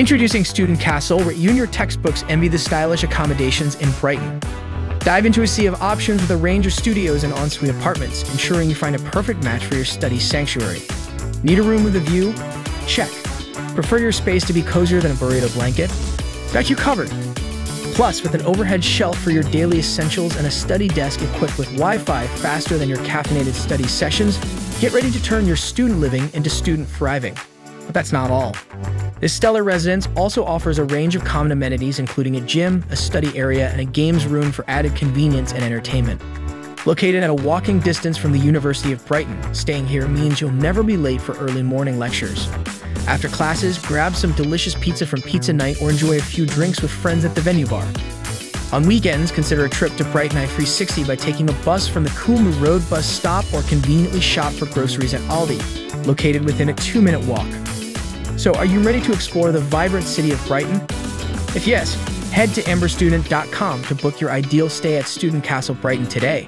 Introducing Student Castle, where you and your textbooks envy the stylish accommodations in Brighton. Dive into a sea of options with a range of studios and ensuite apartments, ensuring you find a perfect match for your study sanctuary. Need a room with a view? Check. Prefer your space to be cozier than a burrito blanket? Got you covered. Plus, with an overhead shelf for your daily essentials and a study desk equipped with Wi-Fi faster than your caffeinated study sessions, get ready to turn your student living into student thriving. But that's not all. This stellar residence also offers a range of common amenities, including a gym, a study area, and a games room for added convenience and entertainment. Located at a walking distance from the University of Brighton, staying here means you'll never be late for early morning lectures. After classes, grab some delicious pizza from Pizza Night or enjoy a few drinks with friends at the venue bar. On weekends, consider a trip to Brighton i360 by taking a bus from the Kumu Road bus stop or conveniently shop for groceries at Aldi, located within a 2-minute walk. So are you ready to explore the vibrant city of Brighton? If yes, head to amberstudent.com to book your ideal stay at Student Castle Brighton today.